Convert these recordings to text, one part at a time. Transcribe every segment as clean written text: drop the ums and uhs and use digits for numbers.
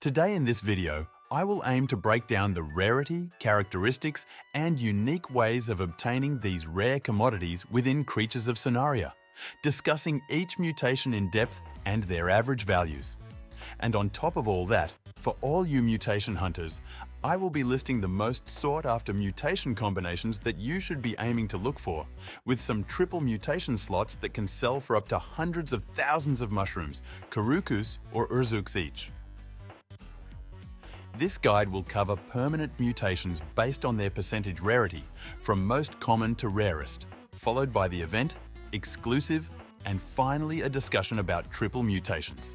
Today in this video, I will aim to break down the rarity, characteristics, and unique ways of obtaining these rare commodities within Creatures of Sonaria, discussing each mutation in depth and their average values. And on top of all that, for all you mutation hunters, I will be listing the most sought-after mutation combinations that you should be aiming to look for, with some triple mutation slots that can sell for up to hundreds of thousands of mushrooms, Karukus or Urzuks each. This guide will cover permanent mutations based on their percentage rarity, from most common to rarest, followed by the event, exclusive, and finally a discussion about triple mutations.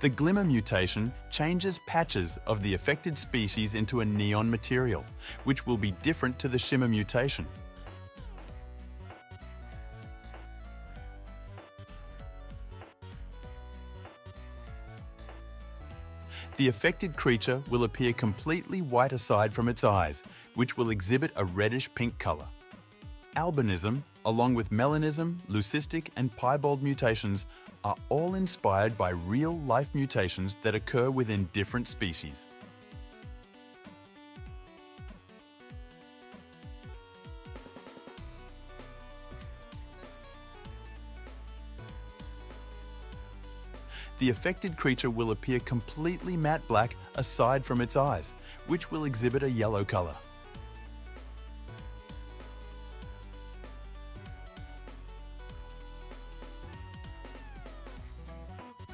The Glimmer mutation changes patches of the affected species into a neon material, which will be different to the Shimmer mutation. The affected creature will appear completely white aside from its eyes, which will exhibit a reddish-pink colour. Albinism, along with melanism, leucistic and piebald mutations, are all inspired by real-life mutations that occur within different species. The affected creature will appear completely matte black aside from its eyes, which will exhibit a yellow colour.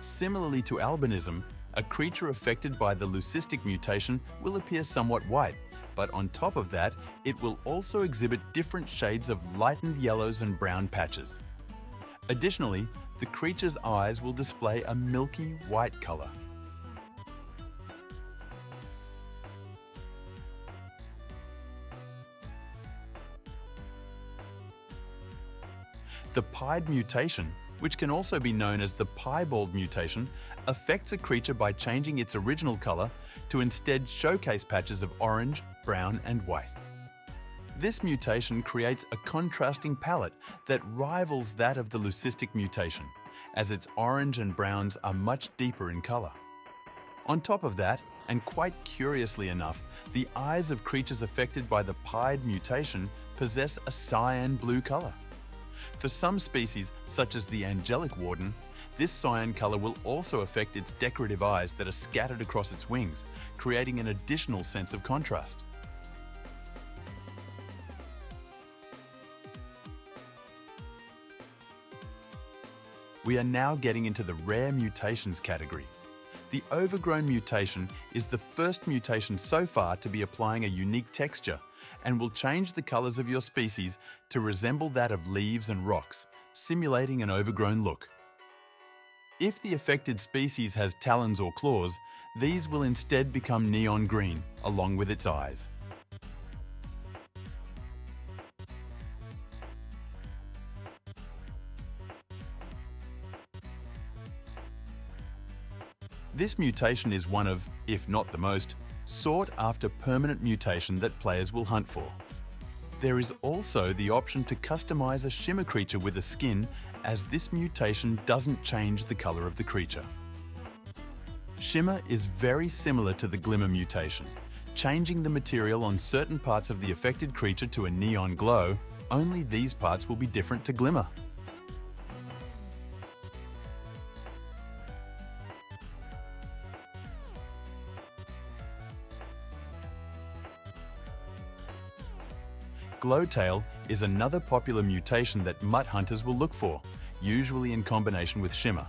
Similarly to albinism, a creature affected by the leucistic mutation will appear somewhat white, but on top of that, it will also exhibit different shades of lightened yellows and brown patches. Additionally, the creature's eyes will display a milky white color. The pied mutation, which can also be known as the piebald mutation, affects a creature by changing its original colour to instead showcase patches of orange, brown and white. This mutation creates a contrasting palette that rivals that of the leucistic mutation, as its orange and browns are much deeper in colour. On top of that, and quite curiously enough, the eyes of creatures affected by the pied mutation possess a cyan blue colour. For some species, such as the angelic warden, this cyan colour will also affect its decorative eyes that are scattered across its wings, creating an additional sense of contrast. We are now getting into the rare mutations category. The Overgrown mutation is the first mutation so far to be applying a unique texture, and will change the colours of your species to resemble that of leaves and rocks, simulating an overgrown look. If the affected species has talons or claws, these will instead become neon green, along with its eyes. This mutation is one of, if not the most, sought after permanent mutation that players will hunt for. There is also the option to customize a Shimmer creature with a skin, as this mutation doesn't change the color of the creature. Shimmer is very similar to the Glimmer mutation, changing the material on certain parts of the affected creature to a neon glow, only these parts will be different to Glimmer. Glowtail is another popular mutation that mutt hunters will look for, usually in combination with Shimmer.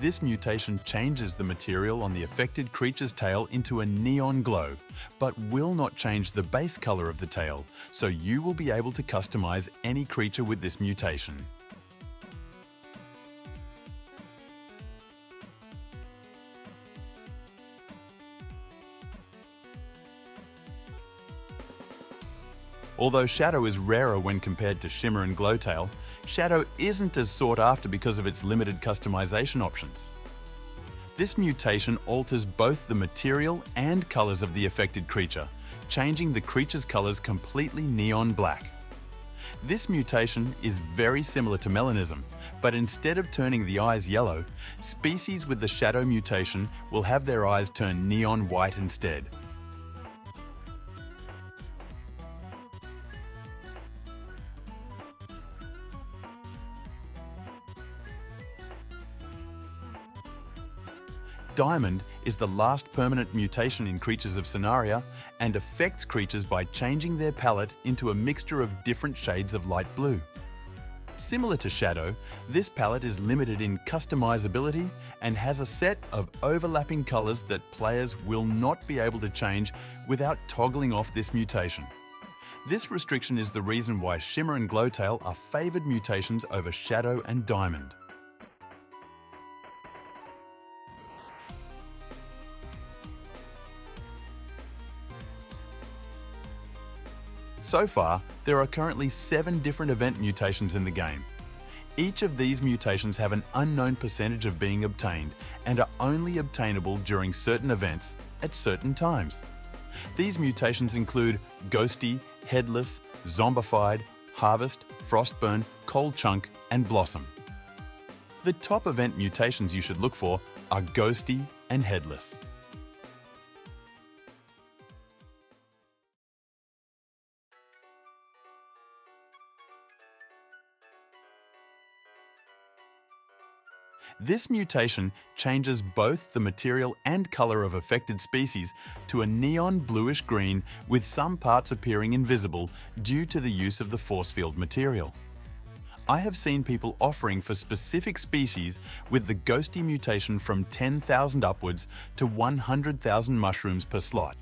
This mutation changes the material on the affected creature's tail into a neon glow, but will not change the base color of the tail, so you will be able to customize any creature with this mutation. Although Shadow is rarer when compared to Shimmer and Glowtail, Shadow isn't as sought after because of its limited customization options. This mutation alters both the material and colors of the affected creature, changing the creature's colours completely neon black. This mutation is very similar to melanism, but instead of turning the eyes yellow, species with the shadow mutation will have their eyes turn neon white instead. Diamond is the last permanent mutation in Creatures of Sonaria and affects creatures by changing their palette into a mixture of different shades of light blue. Similar to Shadow, this palette is limited in customizability and has a set of overlapping colors that players will not be able to change without toggling off this mutation. This restriction is the reason why Shimmer and Glowtail are favored mutations over Shadow and Diamond. So far, there are currently 7 different event mutations in the game. Each of these mutations have an unknown percentage of being obtained and are only obtainable during certain events at certain times. These mutations include Ghosty, Headless, Zombified, Harvest, Frostburn, Cold Chunk, and Blossom. The top event mutations you should look for are Ghosty and Headless. This mutation changes both the material and colour of affected species to a neon bluish-green, with some parts appearing invisible due to the use of the force field material. I have seen people offering for specific species with the Ghosty mutation from 10,000 upwards to 100,000 mushrooms per slot.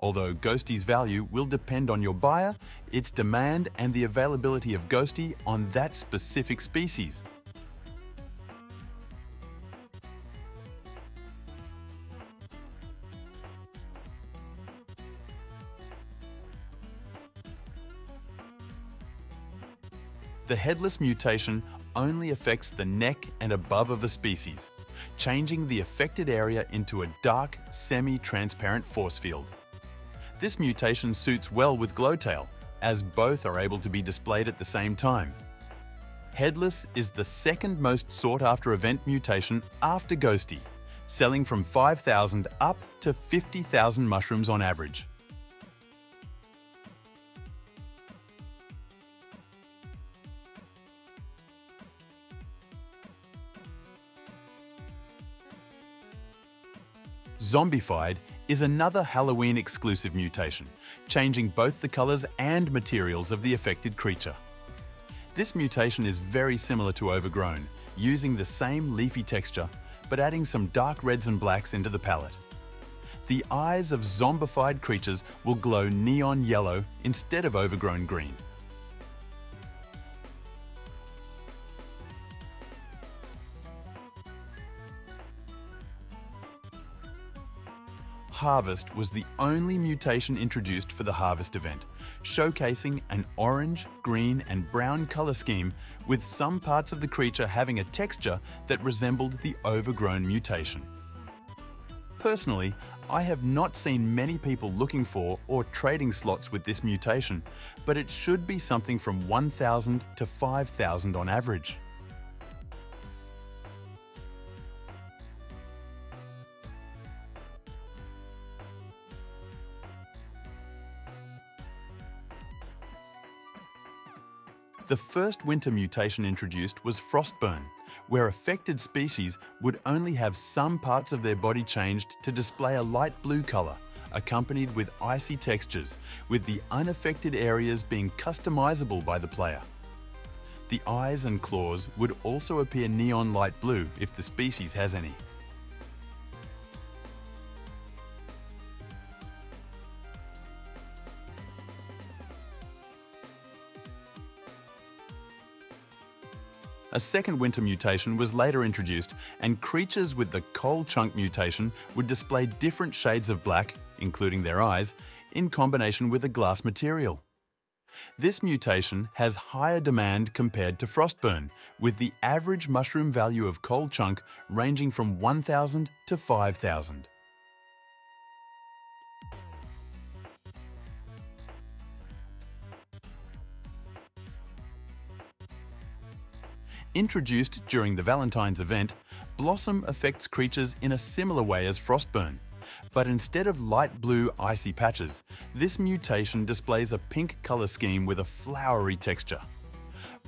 Although Ghosty's value will depend on your buyer, its demand and the availability of Ghosty on that specific species. The Headless mutation only affects the neck and above of a species, changing the affected area into a dark, semi-transparent force field. This mutation suits well with Glowtail, as both are able to be displayed at the same time. Headless is the second most sought-after event mutation after Ghosty, selling from 5,000 up to 50,000 mushrooms on average. Zombified is another Halloween-exclusive mutation, changing both the colours and materials of the affected creature. This mutation is very similar to Overgrown, using the same leafy texture, but adding some dark reds and blacks into the palette. The eyes of zombified creatures will glow neon yellow instead of overgrown green. Harvest was the only mutation introduced for the Harvest event, showcasing an orange, green, and brown colour scheme, with some parts of the creature having a texture that resembled the Overgrown mutation. Personally, I have not seen many people looking for or trading slots with this mutation, but it should be something from 1,000 to 5,000 on average. The first winter mutation introduced was Frostburn, where affected species would only have some parts of their body changed to display a light blue colour, accompanied with icy textures, with the unaffected areas being customisable by the player. The eyes and claws would also appear neon light blue if the species has any. A second winter mutation was later introduced, and creatures with the Cold Chunk mutation would display different shades of black, including their eyes, in combination with a glass material. This mutation has higher demand compared to Frostburn, with the average mushroom value of Cold Chunk ranging from 1,000 to 5,000. Introduced during the Valentine's event, Blossom affects creatures in a similar way as Frostburn, but instead of light blue icy patches, this mutation displays a pink color scheme with a flowery texture.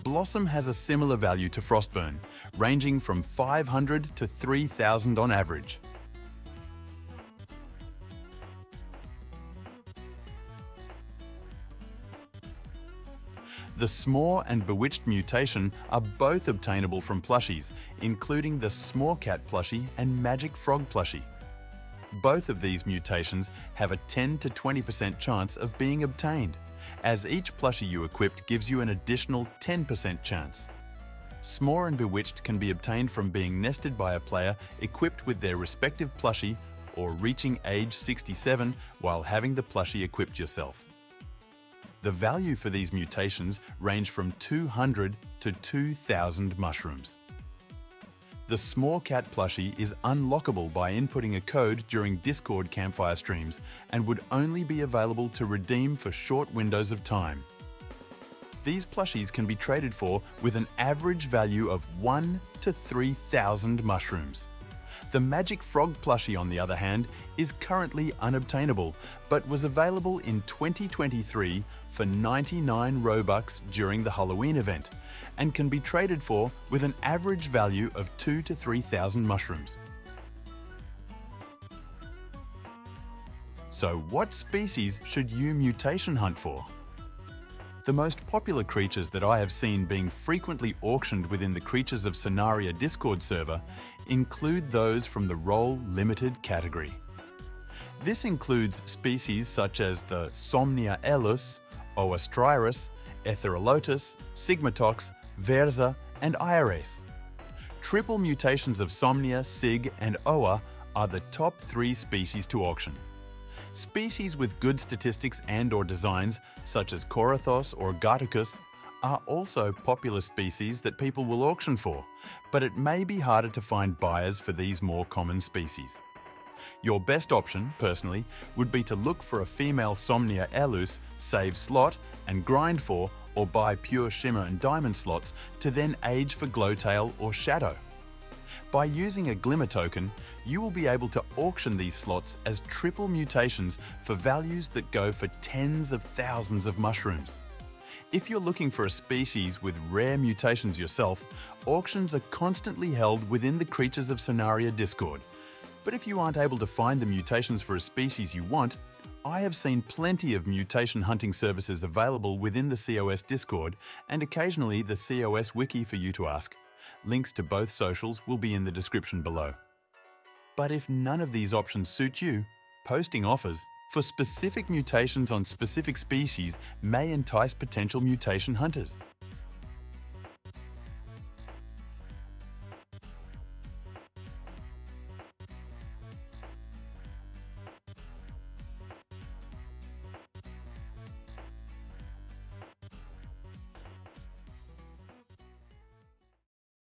Blossom has a similar value to Frostburn, ranging from 500 to 3,000 on average. The S'more and Bewitched mutation are both obtainable from plushies, including the S'more Cat plushie and Magic Frog plushie. Both of these mutations have a 10 to 20% chance of being obtained, as each plushie you equipped gives you an additional 10% chance. S'more and Bewitched can be obtained from being nested by a player equipped with their respective plushie or reaching age 67 while having the plushie equipped yourself. The value for these mutations range from 200 to 2,000 mushrooms. The S'more Cat plushie is unlockable by inputting a code during Discord campfire streams and would only be available to redeem for short windows of time. These plushies can be traded for with an average value of 1 to 3,000 mushrooms. The Magic Frog plushie, on the other hand, is currently unobtainable, but was available in 2023 for 99 Robux during the Halloween event, and can be traded for with an average value of 2 to 3,000 mushrooms. So what species should you mutation hunt for? The most popular creatures that I have seen being frequently auctioned within the Creatures of Sonaria Discord server include those from the Role Limited category. This includes species such as the Somnia Elus, Oastrirus, Etherolotus, Sigmatox, Verza and Ires. Triple mutations of Somnia, Sig and Oa are the top 3 species to auction. Species with good statistics and or designs such as Corathos or Garticus are also popular species that people will auction for, but it may be harder to find buyers for these more common species. Your best option, personally, would be to look for a female Somnia Elus, save slot and grind for, or buy pure Shimmer and Diamond slots to then age for Glowtail or Shadow. By using a Glimmer token, you will be able to auction these slots as triple mutations for values that go for tens of thousands of mushrooms. If you're looking for a species with rare mutations yourself, auctions are constantly held within the Creatures of Sonaria Discord. But if you aren't able to find the mutations for a species you want, I have seen plenty of mutation hunting services available within the COS Discord and occasionally the COS Wiki for you to ask. Links to both socials will be in the description below. But if none of these options suit you, posting offers for specific mutations on specific species may entice potential mutation hunters.